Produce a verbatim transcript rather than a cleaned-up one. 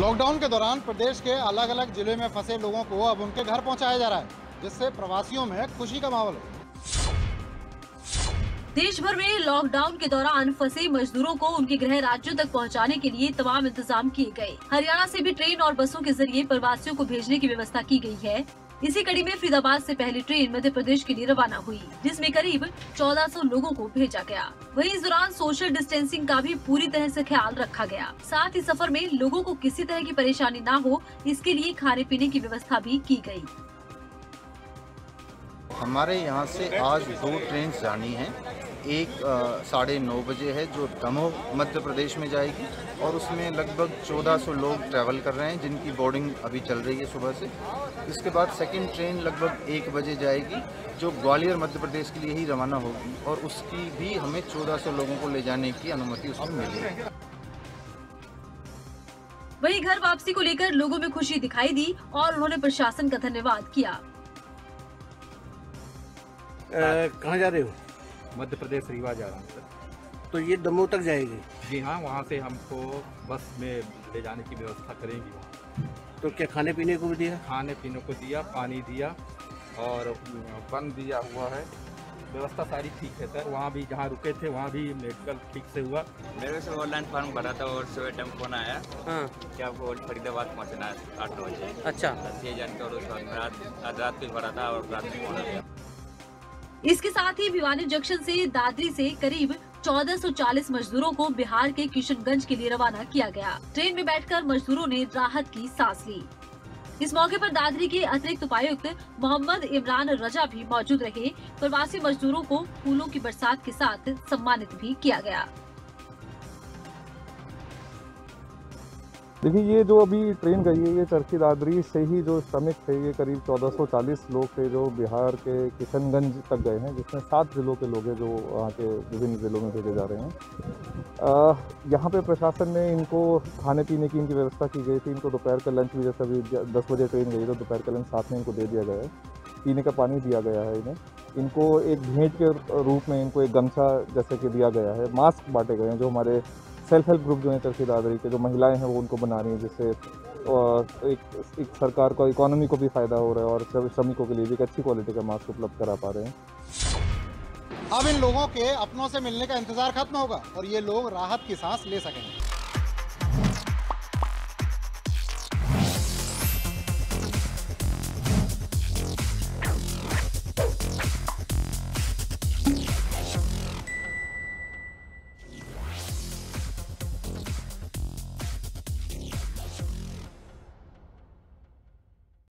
Lockdown के दौरान प्रदेश के अलग अलग जिले में फंसे लोगों को अब उनके घर पहुंचाया जा रहा है, जिससे प्रवासियों में खुशी का माहौल है। देश भर में लॉकडाउन के दौरान फंसे मजदूरों को उनके गृह राज्यों तक पहुंचाने के लिए तमाम इंतजाम किए गए। हरियाणा से भी ट्रेन और बसों के जरिए प्रवासियों को भेजने की व्यवस्था की गई है। इसी कड़ी में फरीदाबाद से पहली ट्रेन मध्य प्रदेश के लिए रवाना हुई, जिसमें करीब चौदह सौ लोगों को भेजा गया। वहीं इस दौरान सोशल डिस्टेंसिंग का भी पूरी तरह से ख्याल रखा गया। साथ ही सफर में लोगों को किसी तरह की परेशानी न हो, इसके लिए खाने पीने की व्यवस्था भी की गयी। हमारे यहाँ से आज दो ट्रेन जानी है, एक साढ़े नौ बजे है जो दमोह मध्य प्रदेश में जाएगी और उसमें लगभग चौदह सौ लोग ट्रैवल कर रहे हैं, जिनकी बोर्डिंग अभी चल रही है सुबह से। इसके बाद सेकंड ट्रेन लगभग एक बजे जाएगी जो ग्वालियर मध्य प्रदेश के लिए ही रवाना होगी और उसकी भी हमें चौदह सौ लोगों को ले जाने की अनुमति उसमें मिलेगी। वहीं घर वापसी को लेकर लोगों में खुशी दिखाई दी और उन्होंने प्रशासन का धन्यवाद किया। कहाँ जा रहे हो? मध्य प्रदेश रीवा जा रहा हूँ सर। तो ये दमोह तक जाएगी? जी हाँ, वहाँ से हमको बस में ले जाने की व्यवस्था करेंगी। तो क्या खाने पीने को भी दिया? खाने पीने को दिया, पानी दिया और बन दिया हुआ है, व्यवस्था सारी ठीक है सर। वहाँ भी जहाँ रुके थे वहाँ भी मेडिकल ठीक से हुआ। मेरे से ऑनलाइन फॉर्म भरा था और सुबह टाइम फोन आया कि आपको फरीदाबाद पहुँचना है आठ बजे। अच्छा, ये जानकर रात में भरा था और रात में फोन आया। इसके साथ ही भिवानी जंक्शन से दादरी से करीब चौदह सौ चालीस मजदूरों को बिहार के किशनगंज के लिए रवाना किया गया। ट्रेन में बैठकर मजदूरों ने राहत की सांस ली। इस मौके पर दादरी के अतिरिक्त उपायुक्त मोहम्मद इमरान रजा भी मौजूद रहे। प्रवासी मजदूरों को फूलों की बरसात के साथ सम्मानित भी किया गया। देखिए, ये जो अभी ट्रेन गई है ये चरखी दादरी से ही जो श्रमिक थे, ये करीब चौदह सौ चालीस लोग थे जो बिहार के किशनगंज तक गए हैं, जिसमें सात ज़िलों के लोग हैं जो वहाँ के विभिन्न ज़िलों में भेजे जा रहे हैं। यहाँ पे प्रशासन ने इनको खाने पीने की इनकी व्यवस्था की गई थी। इनको दोपहर का लंच भी, जैसे अभी दस बजे ट्रेन गई तो दोपहर का लंच साथ में इनको दे दिया गया है। पीने का पानी दिया गया है इन्हें। इनको एक भेंट के रूप में इनको एक गमछा जैसे कि दिया गया है। मास्क बांटे गए हैं जो हमारे सेल्फ हेल्प ग्रुप जो है तर्सी दादरी के जो महिलाएं हैं वो उनको बना रही हैं, जिससे एक, एक सरकार को, इकोनॉमी को भी फायदा हो रहा है और श्रमिकों के लिए भी एक अच्छी क्वालिटी का मास्क उपलब्ध करा पा रहे हैं। अब इन लोगों के अपनों से मिलने का इंतजार खत्म होगा और ये लोग राहत की सांस ले सकेंगे।